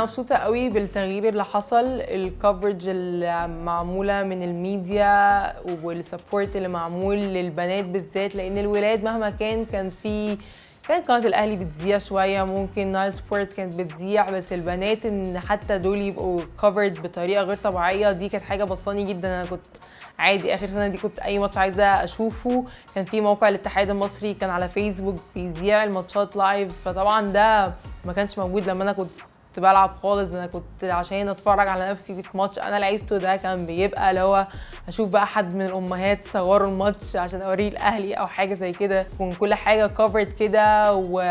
انا مبسوطه قوي بالتغيير اللي حصل، الكفرج اللي معموله من الميديا والسبورت اللي معمول للبنات بالذات، لان الولاد مهما كان قناه الاهلي بتذيع شويه، ممكن نايل سبورت كانت بتذيع، بس البنات ان حتى دول يبقوا كفرد بطريقه غير طبيعيه، دي كانت حاجه بسطاني جدا. انا كنت عادي اخر سنه دي كنت اي ماتش عايزه اشوفه، كان في موقع الاتحاد المصري كان على فيسبوك بيذيع الماتشات لايف، فطبعا ده ما كانش موجود لما انا كنت بلعب خالص. انا كنت عشان اتفرج على نفسي في ماتش انا لعبته، ده كان بيبقى اللي هو اشوف بقى حد من الامهات صوروا الماتش عشان اوريه الاهلي او حاجه زي كده، يكون كل حاجه كفرد كده. و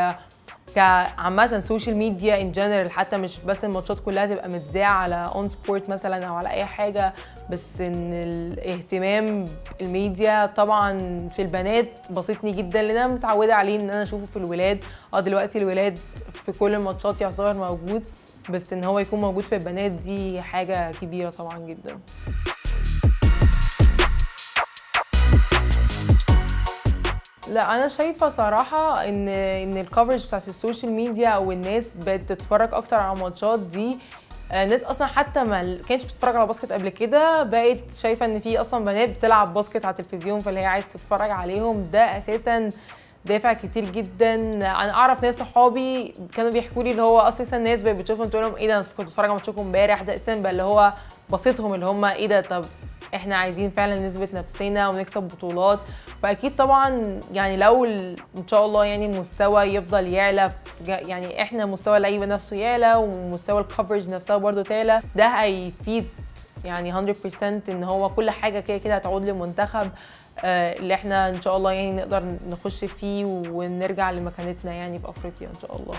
عامه السوشيال ميديا ان جنرال، حتى مش بس الماتشات كلها تبقى متذاعه على اون سبورت مثلا او على اي حاجه، بس ان الاهتمام الميديا طبعا في البنات بسطني جدا، لان انا متعوده عليه ان انا اشوفه في الولاد. دلوقتي الولاد في كل الماتشات يعتبر موجود، بس ان هو يكون موجود في البنات دي حاجه كبيره طبعا جدا. لا انا شايفه صراحه ان الكفرج بتاعت السوشيال ميديا والناس بتتفرج اكتر على الماتشات دي، ناس اصلا حتى ما كانتش بتتفرج على باسكت قبل كده بقت شايفه ان في اصلا بنات بتلعب باسكت على التلفزيون، فاللي هي عايز تتفرج عليهم. ده اساسا دافع كتير جدا. انا اعرف ناس صحابي كانوا بيحكوا لي اللي هو اساسا الناس بقت بتشوفهم تقول لهم ايه ده انا كنت بتفرج على ماتشكم امبارح، ده اساسا بقى اللي هو بسطهم اللي هم ايه ده، طب احنا عايزين فعلا نثبت نفسنا ونكسب بطولات. فاكيد طبعا يعني لو ان شاء الله يعني المستوى يفضل يعلى، يعني احنا مستوى اللعيبه نفسه يعلى ومستوى الكفرج نفسها برضو تعلى، ده هيفيد يعني 100% ان هو كل حاجه كده كده هتعود للمنتخب اللي احنا ان شاء الله يعني نقدر نخش فيه ونرجع لمكانتنا يعني في افريقيا ان شاء الله.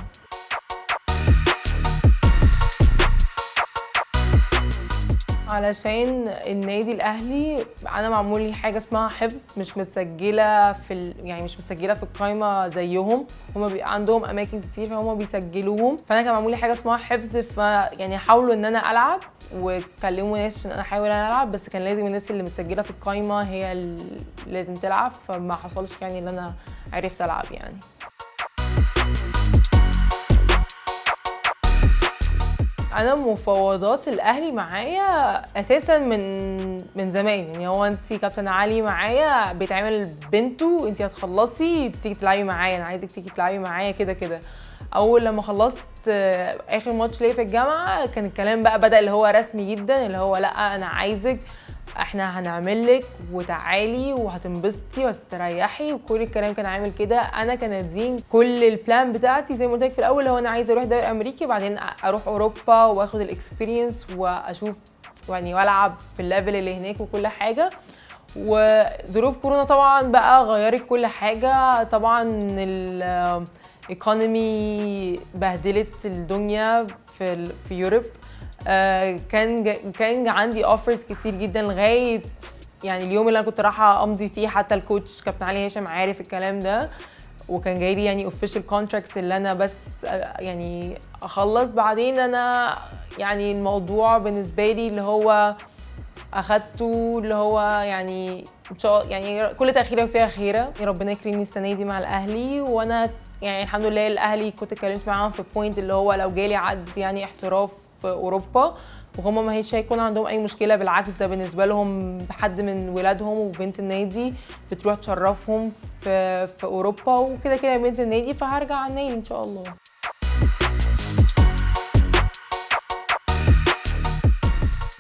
علشان النادي الاهلي انا معمول لي حاجه اسمها حفظ، مش متسجله يعني مش متسجله في القايمه زيهم، هم بيبقى عندهم اماكن كتير فهم بيسجلوهم، فانا كان معمول لي حاجه اسمها حفظ، يعني حاولوا ان انا العب وكلموا ناس عشان انا احاول انا العب، بس كان لازم الناس اللي متسجله في القايمه هي اللي لازم تلعب، فما حصلش يعني ان انا عرفت العب يعني. انا مفاوضات الاهلي معايا اساسا من زمان، يعني هو انت كابتن علي معايا بيتعمل بنته، انت هتخلصي تيجي تلعبي معايا، انا عايزك تيجي تلعبي معايا كده كده. اول لما خلصت اخر ماتش ليا في الجامعه كان الكلام بقى بدا اللي هو رسمي جدا، اللي هو لا انا عايزك، احنا هنعملك وتعالي وهتنبسطي وهتستريحي وكل الكلام كان عامل كده. انا كنادين كل البلان بتاعتي زي ما قلت لك في الاول هو انا عايزه اروح دوري امريكي، بعدين اروح اوروبا واخد الاكسبيرينس واشوف يعني والعب في الليفل اللي هناك وكل حاجه. وظروف كورونا طبعا بقى غيرت كل حاجه، طبعا الايكونومي بهدلت الدنيا في يوروب. كان عندي اوفرز كتير جدا لغايه يعني اليوم اللي انا كنت رايحه امضي فيه، حتى الكوتش كابتن علي هاشم عارف الكلام ده، وكان جاي لي يعني اوفيشال كونتراكتس اللي انا بس يعني اخلص. بعدين انا يعني الموضوع بالنسبه لي اللي هو اخدته اللي هو يعني ان شاء الله يعني كل تاخيره فيها خيره، ربنا يكرمني السنه دي مع الاهلي. وانا يعني الحمد لله الاهلي كنت اتكلمت معاهم في بوينت اللي هو لو جالي عقد يعني احتراف في اوروبا وهم ما هيش هيكون عندهم اي مشكله، بالعكس ده بالنسبه لهم حد من ولادهم وبنت النادي بتروح تشرفهم في اوروبا وكده كده بنت النادي، فهرجع على النادي ان شاء الله.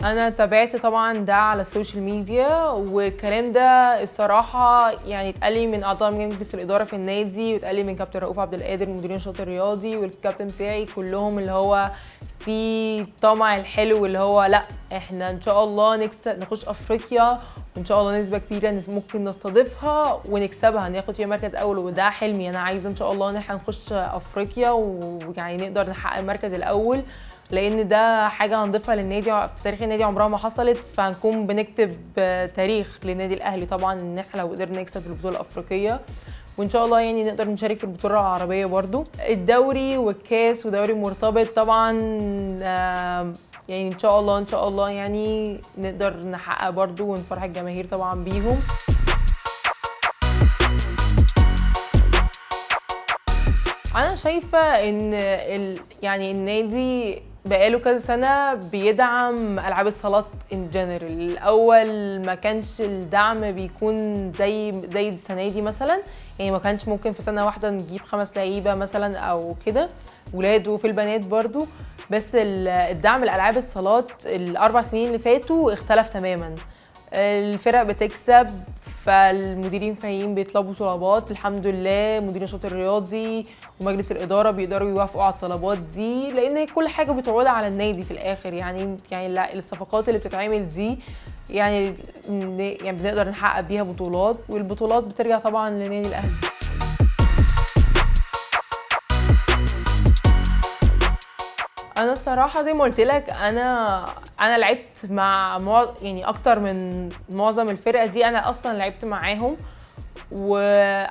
انا تابعت طبعا ده على السوشيال ميديا، والكلام ده الصراحه يعني اتقال لي من اعضاء مجلس الاداره في النادي، واتقال لي من كابتن رؤوف عبد القادر مدير النشاط الرياضي والكابتن بتاعي، كلهم اللي هو في طمع الحلو اللي هو لا احنا ان شاء الله نخش افريقيا وان شاء الله نسبه كبيره ممكن نستضيفها ونكسبها ناخد فيها مركز اول، وده حلمي. انا عايزه ان شاء الله ان احنا نخش افريقيا ويعني نقدر نحقق المركز الاول، لان ده حاجه هنضيفها للنادي في تاريخ النادي عمرها ما حصلت، فهنكون بنكتب تاريخ للنادي الاهلي طبعا ان احنا لو قدرنا نكسب البطوله الافريقيه، وان شاء الله يعني نقدر نشارك في البطوله العربيه برضو. الدوري والكاس ودوري مرتبط طبعا يعني ان شاء الله يعني نقدر نحقق برضو ونفرح الجماهير طبعا بيهم. انا شايفه ان يعني النادي بقاله كذا سنه بيدعم العاب الصالات ان جنرال. الاول ما كانش الدعم بيكون زي السنه دي مثلا، يعني ما كانش ممكن في سنه واحده نجيب 5 لعيبه مثلا او كده، ولاد وفي البنات برضو. بس الدعم لالعاب الصالات ال4 سنين اللي فاتوا اختلف تماما. الفرق بتكسب، فالمديرين فاهمين بيطلبوا طلبات، الحمد لله مدير النشاط الرياضي ومجلس الاداره بيقدروا يوافقوا على الطلبات دي، لان كل حاجه بتعود على النادي في الاخر. يعني الصفقات اللي بتتعمل دي يعني بنقدر نحقق بيها بطولات، والبطولات بترجع طبعا لنادي الاهلي. انا الصراحه زي ما قلت لك انا لعبت مع يعني اكتر من معظم الفرقه دي، انا اصلا لعبت معاهم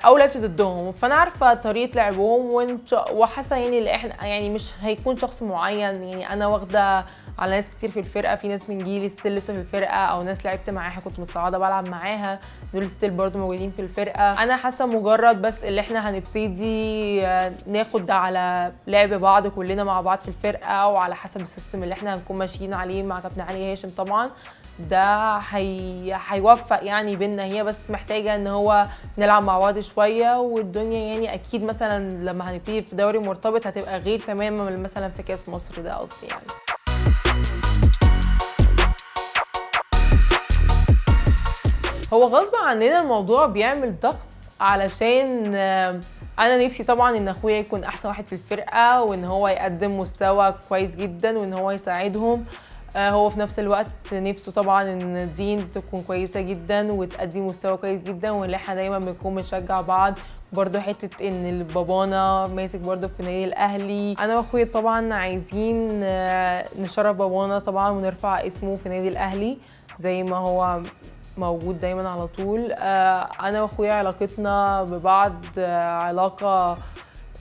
او لعبت ضدهم، فانا عارفه طريقه لعبهم وحاسه يعني اللي احنا يعني مش هيكون شخص معين. يعني انا واخده على ناس كتير في الفرقه، في ناس من جيلي ستيل لسه في الفرقه، او ناس لعبت معاها كنت متصاعده بلعب معاها، دول ستيل برضو موجودين في الفرقه. انا حاسه مجرد بس اللي احنا هنبتدي ناخد على لعب بعض كلنا مع بعض في الفرقه، وعلى حسب السيستم اللي احنا هنكون ماشيين عليه مع كابتن علي هاشم. طبعا ده هيوفق يعني بينا، هي بس محتاجه ان هو نلعب مع بعض شويه والدنيا. يعني اكيد مثلا لما هنبتدي في دوري مرتبط هتبقى غير تماما من مثلا في كاس مصر، ده قصدي. يعني هو غصب عننا الموضوع بيعمل ضغط، علشان انا نفسي طبعا ان اخويا يكون احسن واحد في الفرقه، وان هو يقدم مستوى كويس جدا، وان هو يساعدهم. هو في نفس الوقت نفسه طبعا ان دين تكون كويسه جدا وتقدم مستوى كويس جدا، وان احنا دايما بنكون بنشجع بعض. برضه حته ان بابانا ماسك برضه في نادي الاهلي، انا واخويا طبعا عايزين نشرف بابانا طبعا ونرفع اسمه في نادي الاهلي زي ما هو موجود دايما على طول. انا واخويا علاقتنا ببعض علاقه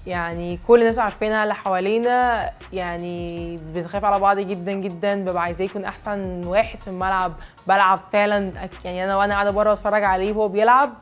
يعني كل الناس عارفينها اللي حوالينا، يعني بنخاف على بعض جدا جدا. ببقى عايزاه يكون احسن واحد في الملعب، بلعب فعلا يعني انا وانا قاعده بره اتفرج عليه وهو بيلعب،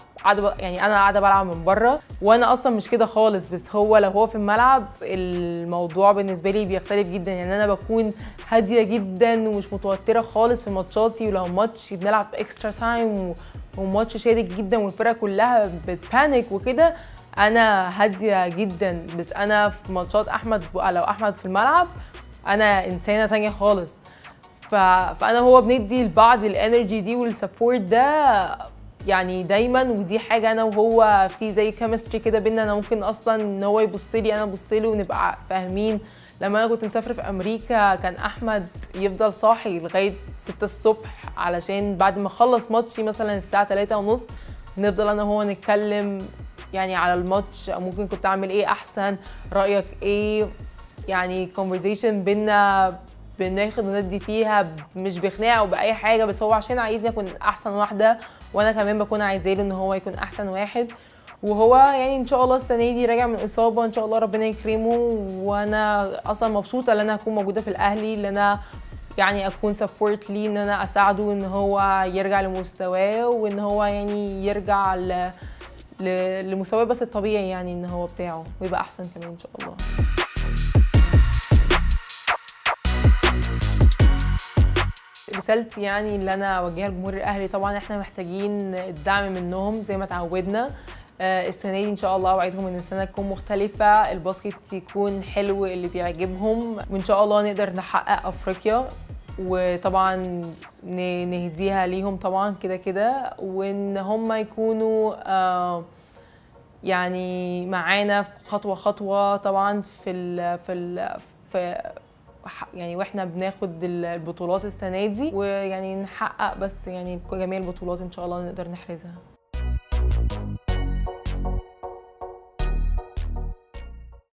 يعني انا قاعده بلعب من بره، وانا اصلا مش كده خالص. بس هو لو هو في الملعب الموضوع بالنسبه لي بيختلف جدا، يعني انا بكون هاديه جدا ومش متوتره خالص في ماتشاتي. ولو ماتش بنلعب اكسترا تايم وماتش شادد جدا والفرقه كلها بتبانيك وكده، انا هاديه جدا. بس انا في ماتشات احمد، لو احمد في الملعب انا انسانه تانية خالص. فانا هو بندي لبعض الانرجي دي والسبورت ده يعني دايما، ودي حاجه انا وهو في زي كيمستري كده بينا. انا ممكن اصلا ان هو يبص لي انا ابص له ونبقى فاهمين. لما انا كنت مسافره في امريكا كان احمد يفضل صاحي لغايه 6 الصبح، علشان بعد ما اخلص ماتشي مثلا الساعه 3:30 نفضل انا وهو نتكلم يعني على الماتش، ممكن كنت اعمل ايه احسن، رايك ايه. يعني كونفرزيشن بينا بناخد وندي فيها، مش بخناقه او باي حاجه، بس هو عشان عايزني اكون احسن واحده، وانا كمان بكون عايزاه ان هو يكون احسن واحد. وهو يعني ان شاء الله السنه دي راجع من اصابه، ان شاء الله ربنا يكرمه. وانا اصلا مبسوطه ان انا هكون موجوده في الاهلي، ان انا يعني اكون سبورت ليه، ان انا اساعده ان هو يرجع لمستواه، وان هو يعني يرجع لمستواه بس الطبيعي، يعني ان هو بتاعه ويبقى احسن كمان ان شاء الله. رسالتي يعني اللي انا اوجهها لجمهور الاهلي، طبعا احنا محتاجين الدعم منهم زي ما اتعودنا. السنه دي ان شاء الله اوعدهم ان السنه تكون مختلفه، الباسكت يكون حلو اللي بيعجبهم، وان شاء الله نقدر نحقق افريقيا، وطبعا نهديها ليهم طبعا كده كده. وان هم يكونوا يعني معانا خطوه خطوه طبعا في يعني واحنا بناخد البطولات السنه دي، ويعني نحقق بس يعني جميع البطولات ان شاء الله نقدر نحرزها.